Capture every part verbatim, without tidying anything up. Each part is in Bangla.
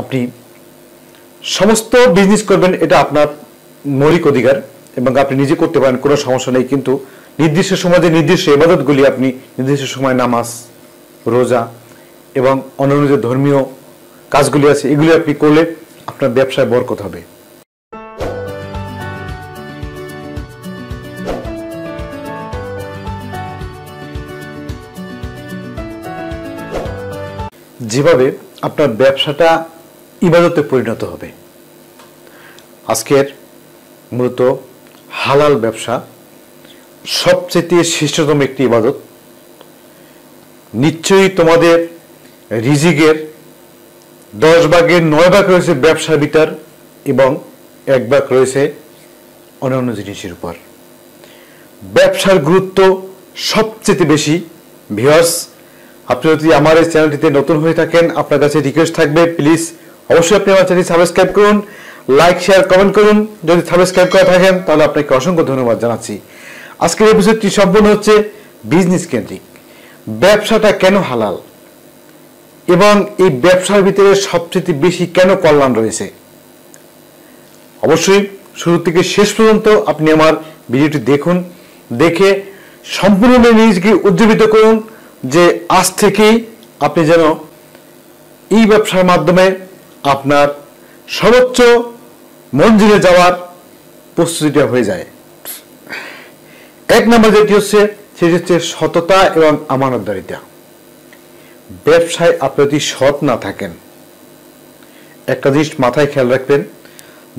আপনি সমস্ত বিজনেস করবেন এটা আপনার মৌলিক অধিকার এবং আপনি নিজে করতে পারেন, কোনো সমস্যা নেই। কিন্তু নির্দিষ্ট সমাজে নির্দিষ্ট ইবাদতগুলি আপনি নির্দিষ্ট সময় নামাজ রোজা এবং অন্যান্য যে ধর্মীয় কাজগুলি আছে এগুলি আপনি করলে আপনার ব্যবসায় বরকত হবে। যেভাবে আপনার ব্যবসাটা ইবাদতে পরিণত হবে। আজকের মূলত হালাল ব্যবসা সবচেয়ে শ্রেষ্ঠতম একটি ইবাদত। নিশ্চয়ই তোমাদের রিজিকের দশ ভাগের নয় ভাগ রয়েছে ব্যবসার ভিতর এবং এক ভাগ রয়েছে অন্যান্য জিনিসের উপর। ব্যবসার গুরুত্ব সবচেয়ে বেশি। ভিউয়ার্স, আপনি যদি আমার এই চ্যানেলটিতে নতুন হয়ে থাকেন আপনার কাছে রিকোয়েস্ট থাকবে, প্লিজ অবশ্যই আপনি আমার চ্যানেলটি সাবস্ক্রাইব করুন, লাইক শেয়ার কমেন্ট করুন। যদি সাবস্ক্রাইব করে থাকেন তাহলে আপনাকে অসংখ্য ধন্যবাদ জানাচ্ছি। আজকের এপিসোডটি সম্পূর্ণ হচ্ছে বিজনেস কেন্দ্রিক। ব্যবসাটা কেন হালাল এবং এই ব্যবসার ভিতরে সবচেয়ে বেশি কেন কল্যাণ রয়েছে, অবশ্যই শুরু থেকে শেষ পর্যন্ত আপনি আমার ভিডিওটি দেখুন, দেখে সম্পূর্ণ নিজেকে উজ্জীবিত করুন যে আজ থেকেই আপনি যেন এই ব্যবসার মাধ্যমে আপনার সর্বোচ্চ মঞ্জিলে যাওয়ার প্রস্তুতিটা হয়ে যায়। এক নম্বর যেটি হচ্ছে সেটি হচ্ছে সততা এবং আমানতদারিতা। ব্যবসায় আপনি যদি সৎ না থাকেন, একটা জিনিস মাথায় খেয়াল রাখবেন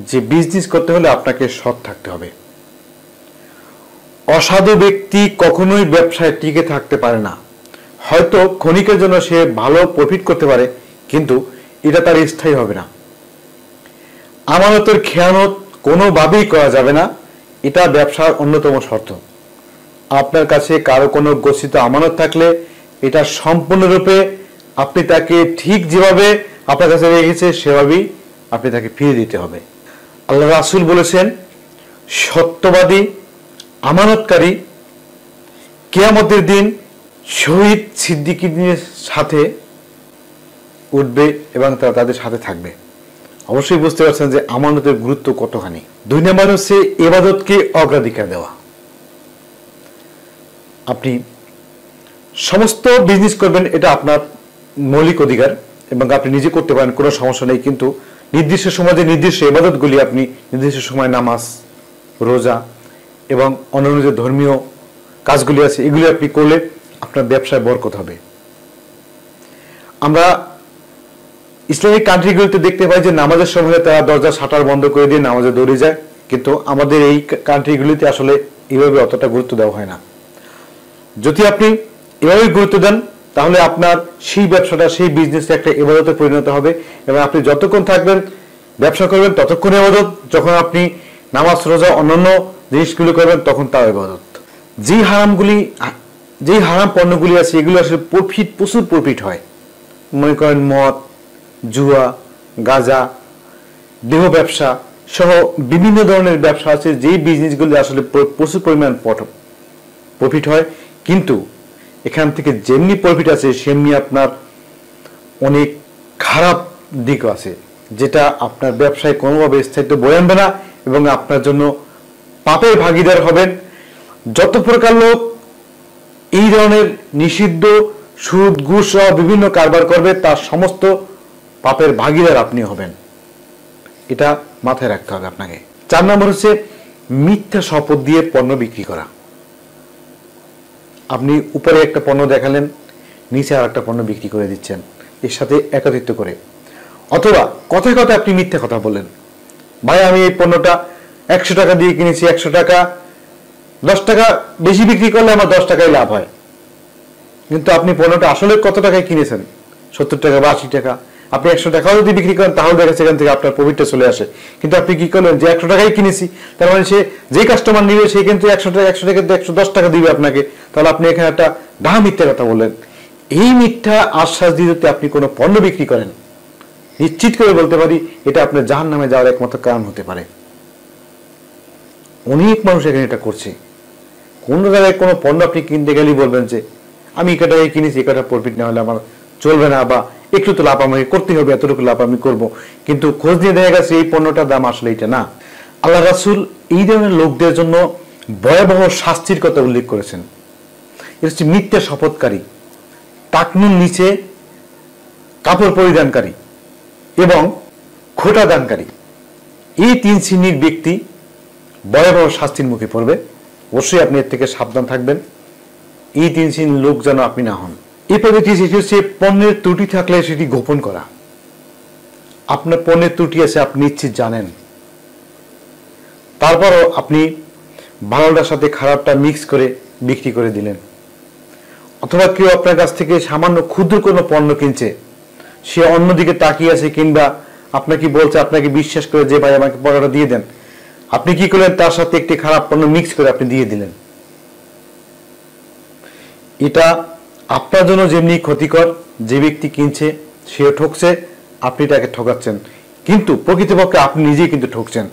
যে বিজনেস করতে হলে আপনাকে সৎ থাকতে হবে। অসাধু ব্যক্তি কখনোই ব্যবসায় টিকে থাকতে পারে না। হয়তো ক্ষণিকের জন্য সে ভালো প্রফিট করতে পারে কিন্তু এটা তার স্থায়ী হবে না। আমানতের খেয়ানত কোনোভাবেই করা যাবে না, এটা ব্যবসার অন্যতম শর্ত। আপনার কাছে কারো কোনো গচ্ছিত আমানত থাকলে এটা সম্পূর্ণরূপে আপনি তাকে ঠিক যেভাবে আপনার কাছে রেখেছে সেভাবেই আপনি তাকে ফিরিয়ে দিতে হবে। আল্লাহ রাসূল বলেছেন, সত্যবাদী আমানতকারী কিয়ামতের দিন শহীদ সিদ্দিকীদের সাথে উঠবে এবং তারা তাদের সাথে থাকবে। অবশ্যই বুঝতে পারছেন যে আমানতের গুরুত্ব কতখানি। দুই নম্বর হচ্ছে ইবাদতকে অগ্রাধিকার দেওয়া। আপনি সমস্ত বিজনেস করবেন এটা আপনার মৌলিক অধিকার এবং আপনি নিজে করতে পারেন, কোনো সমস্যা নেই। কিন্তু নির্দিষ্ট সমাজে নির্দিষ্ট ইবাদতগুলি আপনি নির্দিষ্ট সময় নামাজ রোজা এবং অন্যান্য যে ধর্মীয় কাজগুলি আছে এগুলি আপনি করলে আপনার ব্যবসায় বরকত হবে। আমরা ইসলামিক কান্ট্রিগুলিতে দেখতে পাই যে নামাজের সময় তারা দরজা শাটার বন্ধ করে দিয়ে নামাজে দৌড়ে যায়, কিন্তু আমাদের এই কান্ট্রিগুলিতে আসলে এইভাবে অতটা গুরুত্ব দেওয়া হয় না। যদি আপনি এভাবে গুরুত্ব দেন তাহলে আপনার সেই ব্যবসাটা সেই বিজনেসটা একটা ইবাদতে পরিণত হবে এবং আপনি যতক্ষণ থাকবেন ব্যবসা করবেন ততক্ষণ ইবাদত, যখন আপনি নামাজ রোজা অন্যান্য জিনিসগুলি করবেন তখন তাও ইবাদত। যে হারামগুলি যেই হারাম পণ্যগুলি আছে এগুলো আসলে প্রফিট প্রচুর প্রফিট হয়। মনে করেন মদ জুয়া গাঁজা দেহ ব্যবসা সহ বিভিন্ন ধরনের ব্যবসা আছে যেই বিজনেসগুলি আসলে প্রচুর পরিমাণ প্রফিট হয়, কিন্তু এখান থেকে যেমনি প্রফিট আছে সেমনি আপনার অনেক খারাপ দিকও আছে যেটা আপনার ব্যবসায় কোনোভাবে স্থায়িত্ব বয়ে আনবে না এবং আপনার জন্য পাপের ভাগিদার হবেন। যত প্রকার লোক এই ধরনের নিষিদ্ধ সুদ ঘুষ সহ বিভিন্ন কারবার করবে তার সমস্ত পাপের ভাগিদার আপনি হবেন, এটা মাথায় রাখতে হবে আপনাকে। চার নম্বর হচ্ছে মিথ্যা শপথ দিয়ে পণ্য বিক্রি করা। আপনি উপরে একটা পণ্য দেখালেন নিচে আর একটা পণ্য বিক্রি করে দিচ্ছেন এর সাথে একত্রিত করে, অথবা কথায় কথায় আপনি মিথ্যা কথা বলেন। ভাই আমি এই পণ্যটা একশো টাকা দিয়ে কিনেছি, একশো টাকা দশ টাকা বেশি বিক্রি করলে আমার দশ টাকায় লাভ হয়, কিন্তু আপনি পণ্যটা আসলে কত টাকায় কিনেছেন, সত্তর টাকা বা আশি টাকা। আপনি একশো টাকাও যদি বিক্রি করেন তাহলে দেখা সেখান থেকে আপনার প্রফিটটা চলে আসে, কিন্তু আপনি কি করলেন যে একশো টাকাই কিনেছি, তার মানে সে যে কাস্টমার নিবে সে কিন্তু একশো টাকা একশো টাকা একশো দশ টাকা দিবে আপনাকে, তাহলে আপনি এখানে একটা ডাহা মিথ্যা কথা বললেন। এই মিথ্যা আশ্বাস দিয়ে যদি আপনি কোনো পণ্য বিক্রি করেন নিশ্চিত করে বলতে পারি এটা আপনার জাহান্নামে যাওয়ার একমাত্র কারণ হতে পারে। অনেক মানুষ এখানে এটা করছে। কোনো জায়গায় কোনো পণ্য আপনি কিনতে গেলেই বলবেন যে আমি এ টাকায় কিনেছি, এ টাকা প্রফিট না হলে আমার চলবে না বা एक तो लाभ हमें करते हो बेहतर को लाभ हमें करवो किंतु खोज नहीं देगा से ये पन्नो टा दाम आश्चर्य इतना अल्लाह रसूल इधर में लोग देर जोनो बॉय बहो शास्त्रीय को तो उल्लेख करें सेन इससे मित्य शपथ करी ताकनुन नीचे कापूर परिधान करी एवं खोटा दान करी ये तीन सीनियर व्यक्ति बॉय बहो शास्त्रीय मुखी पड़े वैसे अपने इत्तेके सावधान थकबेन ये तीन सीन लोग जनो अपनी ना होन ये पद्धति से से पौने त्रुटि थकले से गोपन करा अपने पौने त्रुटि से अपनी निश्चित जानें तार पर अपनी भालोटार साथे खराबटा मिक्स करे बिक्री करे दिलें अथवा क्यों अपने काछ थेके सामान्य क्षुद्र कोनो पण्य किनछे से अन्यदिके ताकिये आछे किंबा आपनाके बोलछे आपनाके विश्वास करे जे भाई आमाके पण्यटा दिये देन आपनी कि करलेन तार साथे एकटी खराब पण्य मिक्स करे आपनी दिये दिलेन एटा আপনার জন্য যেমনি ক্ষতিকর যে ব্যক্তি কিনছে সে ঠকছে আপনি তাকে ঠকাচ্ছেন কিন্তু প্রকৃতপক্ষে আপনি নিজেই কিন্তু ঠকছেন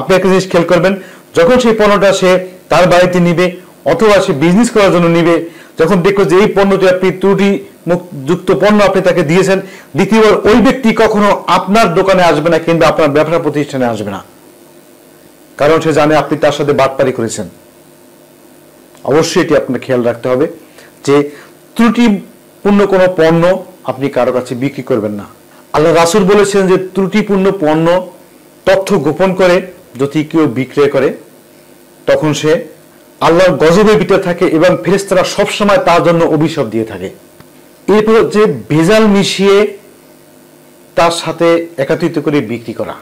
আপনি একটা জিনিস খেয়াল করবেন যখন সেই পণ্যটা সে তার বাড়িতে নেবে অথবা সে বিজনেস করার জন্য নেবে যখন দেখো যে এই পণ্যটি আপনি ত্রুটি মুক্তযুক্ত পণ্য আপনি তাকে দিয়েছেন দ্বিতীয়বার ওই ব্যক্তি কখনো আপনার দোকানে আসবে না কিংবা আপনার ব্যবসা প্রতিষ্ঠানে আসবে না কারণ সে জানে আপনি তার সাথে বাটপারি করেছেন অবশ্যই এটি আপনাকে খেয়াল রাখতে হবে যে त्रुटिपूर्ण कोनो पण्य आपनी कारो काछे बिक्री करबेन ना आल्लाह रासूल बोलेছেন যে त्रुटिपूर्ण पण्य तथ्य गोपन करे यदि केउ बिक्री करे तखन से आल्लाहर गजबे पीड़ित थाके एवं फेरेश्तारा सब समय तार जन्य अभिशाप दिए थाके एरपर जे भेजाल मिशिए तार साथे एकत्रित करे बिक्री करा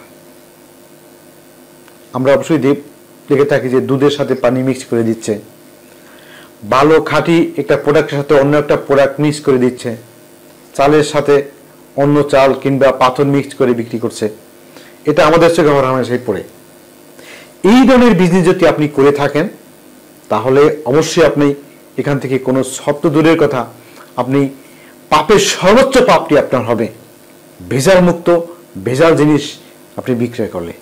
आमरा अवश्यई देखे थाकी जे दूधेर साथे पानी मिक्स करे दिচ্ছে ভালো খাঁটি একটা প্রোডাক্টের সাথে অন্য একটা প্রোডাক্ট মিক্স করে দিচ্ছে চালের সাথে অন্য চাল কিংবা পাথর মিক্স করে বিক্রি করছে এটা আমাদের চোখে হামেশাই পড়ে এই ধরনের বিজনেস যদি আপনি করে থাকেন তাহলে অবশ্যই আপনি এখান থেকে কোনো শব্দ দূরের কথা আপনি পাপের সর্বোচ্চ পাপটি আপনার হবে ভেজাল মুক্ত ভেজাল জিনিস আপনি বিক্রয় করলে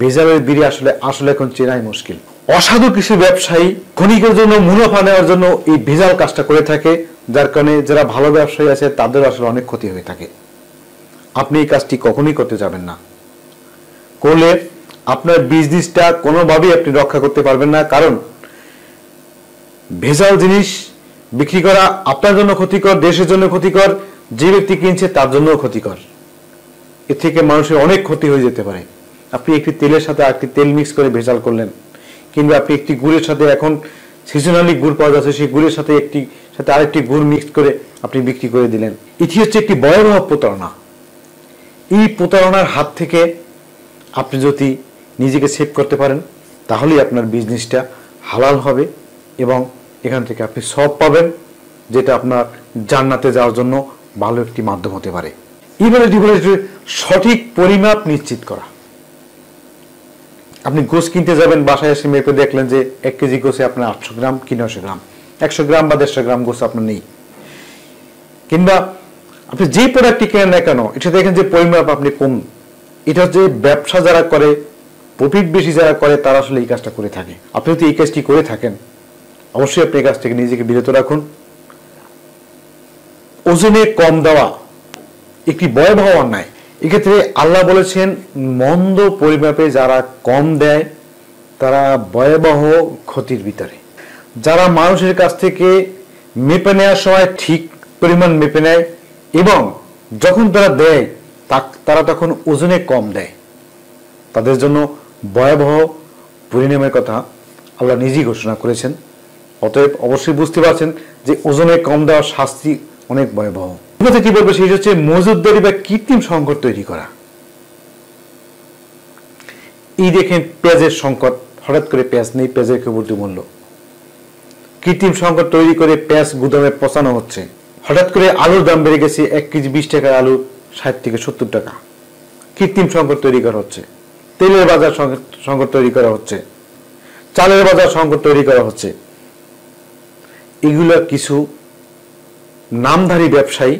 ভেজালের বিড়ি আসলে আসলে এখন চেনাই মুশকিল অসাধু কিছু ব্যবসায়ী ক্ষণিকের জন্য মুনাফা নেওয়ার জন্য এই ভেজাল কাজটা করে থাকে যার কারণে যারা ভালো ব্যবসায়ী আছে তাদের আসলে অনেক ক্ষতি হয়ে থাকে আপনি এই কাজটি কখনোই করতে যাবেন না করলে আপনার বিজনেসটা কোনোভাবেই আপনি রক্ষা করতে পারবেন না কারণ ভেজাল জিনিস বিক্রি করা আপনার জন্য ক্ষতিকর দেশের জন্য ক্ষতিকর যে ব্যক্তি কিনছে তার জন্যও ক্ষতিকর এর থেকে মানুষের অনেক ক্ষতি হয়ে যেতে পারে আপনি একটি তেলের সাথে আরেকটি তেল মিক্স করে ভেজাল করলেন কিংবা আপনি একটি গুড়ের সাথে এখন সিজনালি গুড় পাওয়া যাচ্ছে সেই গুড়ের সাথে একটি সাথে আরেকটি গুড় মিক্স করে আপনি বিক্রি করে দিলেন এটি হচ্ছে একটি ভয়াবহ প্রতারণা এই প্রতারণার হাত থেকে আপনি যদি নিজেকে সেভ করতে পারেন তাহলেই আপনার বিজনেসটা হালাল হবে এবং এখান থেকে আপনি সওয়াব পাবেন যেটা আপনার জান্নাতে যাওয়ার জন্য ভালো একটি মাধ্যম হতে পারে এইভাবে ডিভোর্সের সঠিক পরিমাপ নিশ্চিত করা আপনি গোশ কিনতে যাবেন বাসায় এসে মেপে দেখলেন যে এক কেজি গোশে আপনার আটশো গ্রাম কি নশো গ্রাম একশো গ্রাম বা দেড়শো গ্রাম গোশ আপনার নেই কিংবা আপনি যে প্রোডাক্টটি কেনেন না কেন এটা দেখেন যে পরিমাপ আপনি কম এটা হচ্ছে ব্যবসা যারা করে প্রফিট বেশি যারা করে তারা আসলে এই কাজটা করে থাকে আপনি যদি এই কাজটি করে থাকেন অবশ্যই আপনি এই কাজ থেকে নিজেকে বিরত রাখুন ওজনে কম দেওয়া একটি ভয়াবহ অন্যায় এক্ষেত্রে আল্লাহ বলেছেন মন্দ পরিমাপে যারা কম দেয় তারা ভয়াবহ ক্ষতির ভিতরে যারা মানুষের কাছ থেকে মেপে নেওয়ার সময় ঠিক পরিমাণ মেপে নেয় এবং যখন তারা দেয় তারা তখন ওজনে কম দেয় তাদের জন্য ভয়াবহ পরিণামের কথা আল্লাহ নিজেই ঘোষণা করেছেন অতএব অবশ্যই বুঝতে পারছেন যে ওজনে কম দেওয়ার শাস্তি অনেক ভয়াবহ কি বলবো সেটা হচ্ছে মজুদদারি বা কৃত্রিম সংকট তৈরি করা এই দেখেন পেঁয়াজের সংকট হঠাৎ করে পেঁয়াজ নেই পেঁয়াজের কেবলটি মূল্য কৃত্রিম সংকট তৈরি করে পেঁয়াজ গুদামে পচানো হচ্ছে হঠাৎ করে আলুর দাম বেড়ে গেছে এক কেজি বিশ টাকার আলু ষাট থেকে সত্তর টাকা কৃত্রিম সংকট তৈরি করা হচ্ছে তেলের বাজার সংকট তৈরি করা হচ্ছে চালের বাজার সংকট তৈরি করা হচ্ছে এগুলো কিছু নামধারী ব্যবসায়ী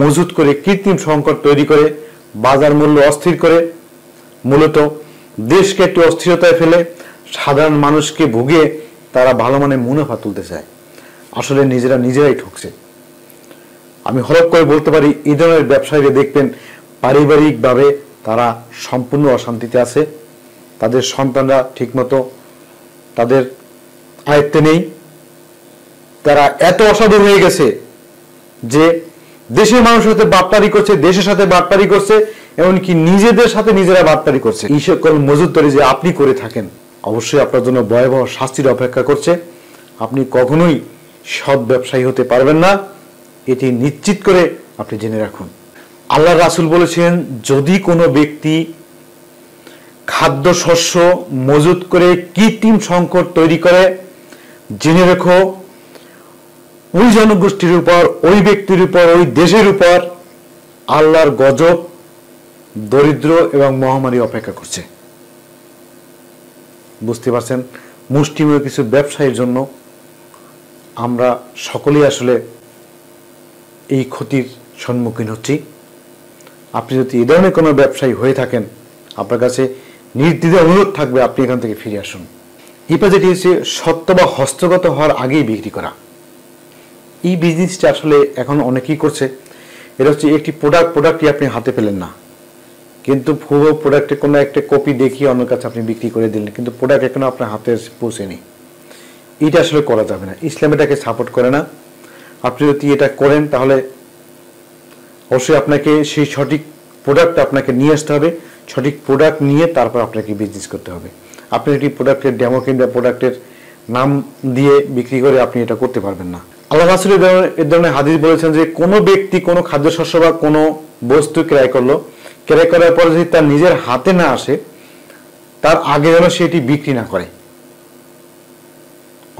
মজুদ করে কৃত্রিম সংকট তৈরি করে বাজার মূল্য অস্থির করে মূলত দেশকে একটি অস্থিরতায় ফেলে সাধারণ মানুষকে ভুগে তারা ভালো মানে মুনাফা তুলতে চায় আসলে নিজেরা নিজেরাই ঠকছে आमी हरफ करे बोलते पारी ए धरनेर व्यवसायीरा देखबेन पारिवारिक भावे तारा सम्पूर्ण अशांतिते आछे, तादेर सन्तानरा ठीकमतो तादेर आयत्ते नेই, तारा एत असाधु हয়ে গেছে যে দেশের মানুষের সাথে বাটপারি করছে, দেশের সাথে বাটপারি করছে, এমনকি নিজেদের সাথে নিজেরা বাটপারি করছে। এই সকল মজুতরি যে আপনি করে থাকেন অবশ্যই আপনার জন্য ভয়াবহ শাস্তির অপেক্ষা করছে। আপনি কখনোই সৎ ব্যবসায়ী হতে পারবেন না, এটি নিশ্চিত করে আপনি জেনে রাখুন। আল্লাহ রাসূল বলেছেন, যদি কোনো ব্যক্তি খাদ্যশস্য মজুত করে কৃত্রিম সংকট তৈরি করে, জেনে রাখো ওই জনগোষ্ঠীর উপর, ওই ব্যক্তির উপর, ওই দেশের উপর আল্লাহর গজব, দরিদ্র এবং মহামারী অপেক্ষা করছে। বুঝতে পারছেন, মুষ্টিমেয় কিছু ব্যবসায়ীর জন্য আমরা সকলেই আসলে এই ক্ষতির সম্মুখীন হচ্ছি। আপনি যদি এই ধরনের কোনো ব্যবসায়ী হয়ে থাকেন, আপনার কাছে নির্দ্বিধায় অনুরোধ থাকবে আপনি এখান থেকে ফিরে আসুন। ইপা যেটি হচ্ছে সত্য বা হস্তগত হওয়ার আগেই বিক্রি করা, এই বিজনেসটা আসলে এখন অনেকেই করছে। এটা হচ্ছে একটি প্রোডাক্ট, প্রোডাক্টটি আপনি হাতে পেলেন না, কিন্তু পুরো প্রোডাক্টের কোনো একটা কপি দেখিয়ে অন্য কাছে আপনি বিক্রি করে দিলেন, কিন্তু প্রোডাক্ট এখনও আপনার হাতে পৌঁছেনি। এটা আসলে করা যাবে না, ইসলাম এটাকে সাপোর্ট করে না। আপনি যদি এটা করেন তাহলে অবশ্যই আপনাকে সেই সঠিক প্রোডাক্ট আপনাকে নিয়ে আসতে হবে, সঠিক প্রোডাক্ট নিয়ে তারপর আপনাকে বিজনেস করতে হবে। আপনি একটি প্রোডাক্টের ডেমো কিংবা প্রোডাক্টের নাম দিয়ে বিক্রি করে আপনি এটা করতে পারবেন না। আল্লাহ রাসূল এর ধরনের হাদিস বলেছেন যে কোনো ব্যক্তি কোনো খাদ্যশস্য বা কোনো বস্তু ক্রয় করলো, ক্রয় করার পর যদি তার নিজের হাতে না আসে তার আগে যেন সেটি বিক্রি না করে।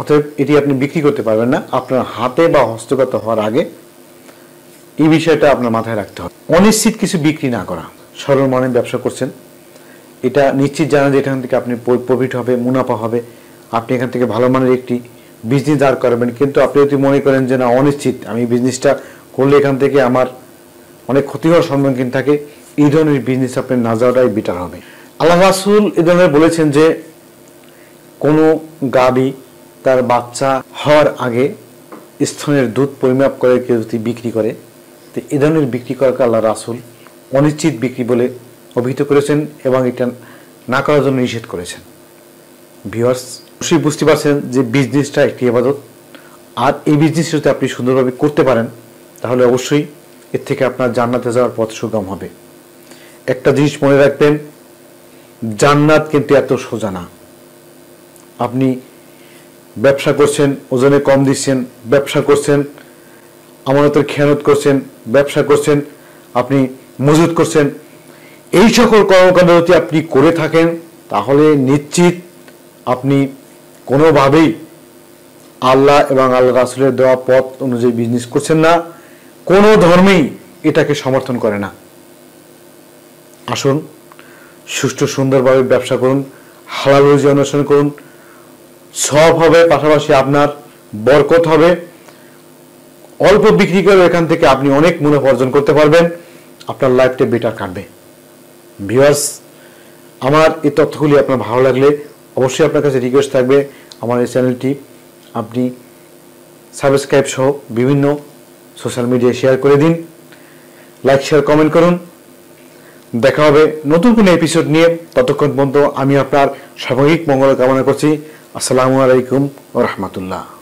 অতএব এটি আপনি বিক্রি করতে পারবেন না আপনার হাতে বা হস্তগত হওয়ার আগে, এই বিষয়টা আপনার মাথায় রাখতে হবে। অনিশ্চিত কিছু বিক্রি না করা, সরল মনে ব্যবসা করছেন, এটা নিশ্চিত জানা যে এখান থেকে আপনি প্রফিট হবে, মুনাফা হবে, আপনি এখান থেকে ভালো মানের একটি বিজনেস দাঁড় করবেন। কিন্তু আপনি যদি মনে করেন যে না অনিশ্চিত, আমি বিজনেসটা করলে এখান থেকে আমার অনেক ক্ষতি হওয়ার সম্মুখীন থাকে, এই ধরনের বিজনেস আপনি না যাওয়াটাই বেটার হবে। আল্লাহ রাসূল এ ধরনের বলেছেন যে কোনো গাভী তার বাচ্চা হওয়ার আগে স্তনের দুধ পরিমাপ করে কেউ যদি বিক্রি করে, তো এ ধরনের বিক্রি করাকে আল্লাহ রাসূল অনিশ্চিত বিক্রি বলে অভিহিত করেছেন এবং এটা না করার জন্য নিষেধ করেছেন। ভিউয়ার্স, অবশ্যই বুঝতে পারছেন যে বিজনেসটা একটি ইবাদত, আর এই বিজনেস যদি আপনি সুন্দরভাবে করতে পারেন তাহলে অবশ্যই এর থেকে আপনার জান্নাতে যাওয়ার পথ সুগম হবে। একটা জিনিস মনে রাখবেন, জান্নাত কিন্তু এত সোজা না। আপনি ব্যবসা করছেন, ওজনে কম দিচ্ছেন, ব্যবসা করছেন, আমানতের খেয়ানত করছেন, ব্যবসা করছেন, আপনি মজুত করছেন, এই সকল কর্মকাণ্ড যদি আপনি করে থাকেন তাহলে নিশ্চিত আপনি কোনোভাবেই আল্লাহ এবং আল্লাহ রাসূলের দেওয়া পথ অনুযায়ী বিজনেস করছেন না। কোনো ধর্মেই এটাকে সমর্থন করে না। আসুন সুষ্ঠু সুন্দরভাবে ব্যবসা করুন, হালাল রুজি অন্বেষণ করুন, সব হবে, পাশাপাশি আপনার বরকত হবে। অল্প বিক্রি করে এখান থেকে আপনি অনেক মুনাফা অর্জন করতে পারবেন, আপনার লাইফটা বেটার কাটবে। ভিউয়ার্স, আমার এই তথ্যগুলি আপনার ভালো লাগলে অবশ্যই আপনার কাছে রিকোয়েস্ট থাকবে আমার এই চ্যানেলটি আপনি সাবস্ক্রাইব সহ বিভিন্ন সোশ্যাল মিডিয়ায় শেয়ার করে দিন, লাইক শেয়ার কমেন্ট করুন। দেখা হবে নতুন কোনো এপিসোড নিয়ে, ততক্ষণ পর্যন্ত আমি আপনার সাময়িক মঙ্গল কামনা করছি। আসসালামু আলাইকুম ওয়া রাহমাতুল্লাহ।